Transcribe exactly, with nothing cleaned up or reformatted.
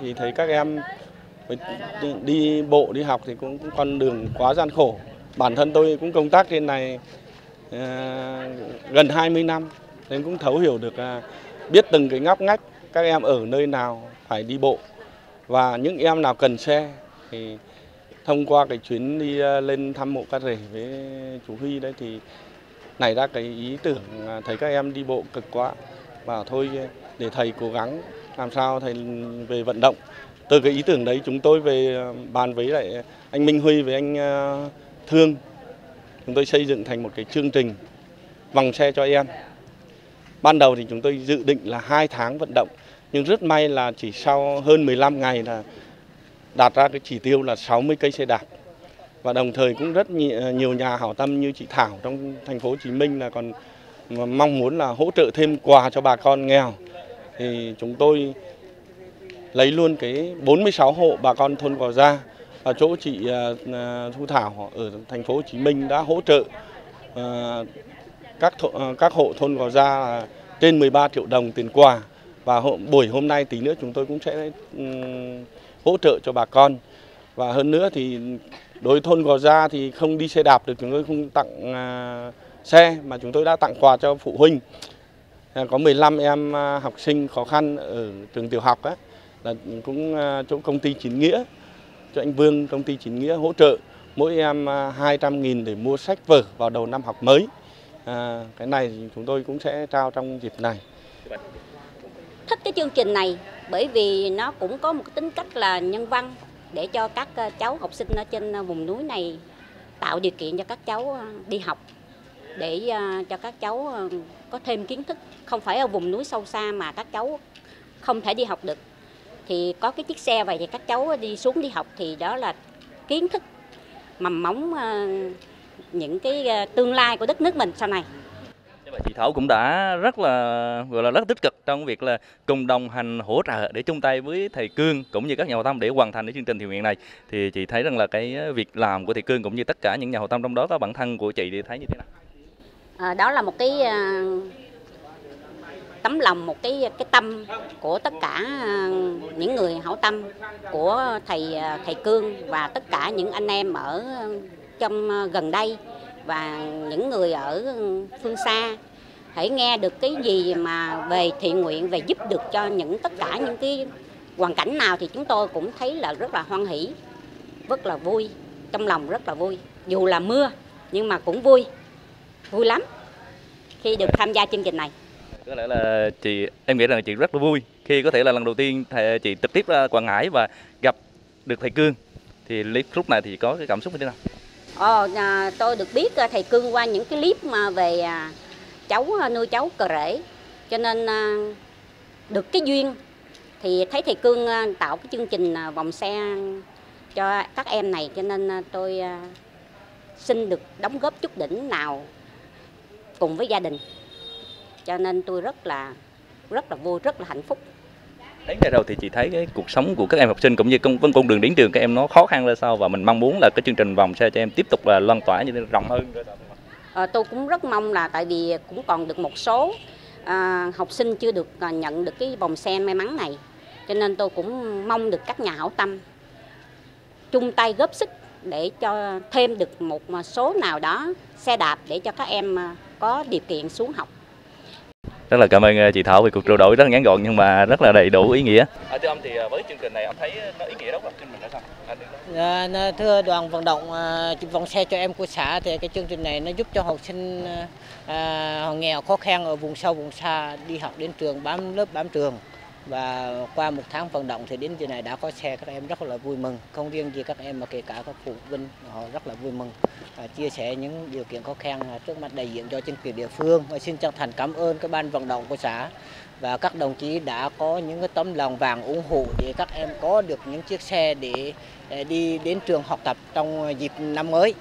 Thì thấy các em đi bộ, đi học thì cũng con đường quá gian khổ. Bản thân tôi cũng công tác trên này gần hai mươi năm, nên cũng thấu hiểu được, biết từng cái ngóc ngách các em ở nơi nào phải đi bộ. Và những em nào cần xe thì thông qua cái chuyến đi lên thăm mộ K'Rể với chú Huy đấy thì nảy ra cái ý tưởng thấy các em đi bộ cực quá. Và thôi để thầy cố gắng làm sao thầy về vận động. Từ cái ý tưởng đấy chúng tôi về bàn với lại anh Minh Huy với anh Thương. Chúng tôi xây dựng thành một cái chương trình vòng xe cho em. Ban đầu thì chúng tôi dự định là hai tháng vận động. Nhưng rất may là chỉ sau hơn mười lăm ngày là đạt ra cái chỉ tiêu là sáu mươi cây xe đạp. Và đồng thời cũng rất nhiều nhà hảo tâm như chị Thảo trong thành phố Hồ Chí Minh là còn mong muốn là hỗ trợ thêm quà cho bà con nghèo. Thì chúng tôi lấy luôn cái bốn mươi sáu hộ bà con thôn Gò Gia và chỗ chị Thu Thảo ở thành phố Hồ Chí Minh đã hỗ trợ các các hộ thôn Gò Gia trên mười ba triệu đồng tiền quà. Và buổi hôm nay tí nữa chúng tôi cũng sẽ hỗ trợ cho bà con. Và hơn nữa thì đối với thôn Gò Gia thì không đi xe đạp được, chúng tôi không tặng xe mà chúng tôi đã tặng quà cho phụ huynh. Có mười lăm em học sinh khó khăn ở trường tiểu học ấy, là cũng chỗ công ty Chính Nghĩa, cho anh Vương công ty Chính Nghĩa hỗ trợ mỗi em hai trăm nghìn để mua sách vở vào đầu năm học mới. À, cái này chúng tôi cũng sẽ trao trong dịp này. Thích cái chương trình này bởi vì nó cũng có một tính cách là nhân văn để cho các cháu học sinh ở trên vùng núi này, tạo điều kiện cho các cháu đi học, để cho các cháu có thêm kiến thức, không phải ở vùng núi sâu xa mà các cháu không thể đi học được. Thì có cái chiếc xe vậy thì các cháu đi xuống đi học thì đó là kiến thức mầm móng những cái tương lai của đất nước mình sau này. Chị Thảo cũng đã rất là gọi là rất tích cực trong việc là cùng đồng hành hỗ trợ để chung tay với thầy Cương cũng như các nhà hảo tâm để hoàn thành cái chương trình thiện nguyện này. Thì chị thấy rằng là cái việc làm của thầy Cương cũng như tất cả những nhà hảo tâm trong đó có bản thân của chị thì thấy như thế nào? À, đó là một cái à, tấm lòng, một cái cái tâm của tất cả à, những người hảo tâm của thầy thầy Cương và tất cả những anh em ở trong à, gần đây và những người ở phương xa. Hãy nghe được cái gì mà về thiện nguyện, về giúp được cho những tất cả những cái hoàn cảnh nào thì chúng tôi cũng thấy là rất là hoan hỷ, rất là vui, trong lòng rất là vui. Dù là mưa nhưng mà cũng vui. Vui lắm khi được tham gia chương trình này. Có lẽ là chị em nghĩ rằng chị rất là vui khi có thể là lần đầu tiên thầy, chị trực tiếp ra Quảng Ngãi và gặp được thầy Cương. Thì lúc này thì có cái cảm xúc như thế nào? Ờ, à, tôi được biết thầy Cương qua những cái clip mà về à, cháu nuôi cháu K'Rể, cho nên à, được cái duyên thì thấy thầy Cương à, tạo cái chương trình à, vòng xe cho các em này, cho nên à, tôi à, xin được đóng góp chút đỉnh nào cùng với gia đình, cho nên tôi rất là rất là vui, rất là hạnh phúc. Đến ngày đầu thì chị thấy cái cuộc sống của các em học sinh cũng như con con đường đến trường các em nó khó khăn ra sao, và mình mong muốn là cái chương trình vòng xe cho em tiếp tục là lan tỏa như thế rộng hơn. À, tôi cũng rất mong là tại vì cũng còn được một số à, học sinh chưa được à, nhận được cái vòng xe may mắn này, cho nên tôi cũng mong được các nhà hảo tâm chung tay góp sức để cho thêm được một số nào đó xe đạp để cho các em có điều kiện xuống học. Rất là cảm ơn chị Thảo về cuộc trao đổi rất là ngắn gọn nhưng mà rất là đầy đủ ý nghĩa. À, thưa ông thì với chương trình này ông thấy nó ý nghĩa đâu là chương trình này sao? À, thưa đoàn vận động vòng xe cho em của xã thì cái chương trình này nó giúp cho học sinh à, nghèo khó khăn ở vùng sâu vùng xa đi học đến trường, bám lớp bám trường. Và qua một tháng vận động thì đến giờ này đã có xe, các em rất là vui mừng. Không riêng gì các em mà kể cả các phụ huynh họ rất là vui mừng, à, chia sẻ những điều kiện khó khăn trước mặt đại diện cho chính quyền địa phương. Và xin chân thành cảm ơn các ban vận động của xã và các đồng chí đã có những cái tấm lòng vàng ủng hộ để các em có được những chiếc xe để, để đi đến trường học tập trong dịp năm mới.